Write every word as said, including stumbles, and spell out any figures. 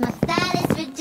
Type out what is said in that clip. My style is ridiculous.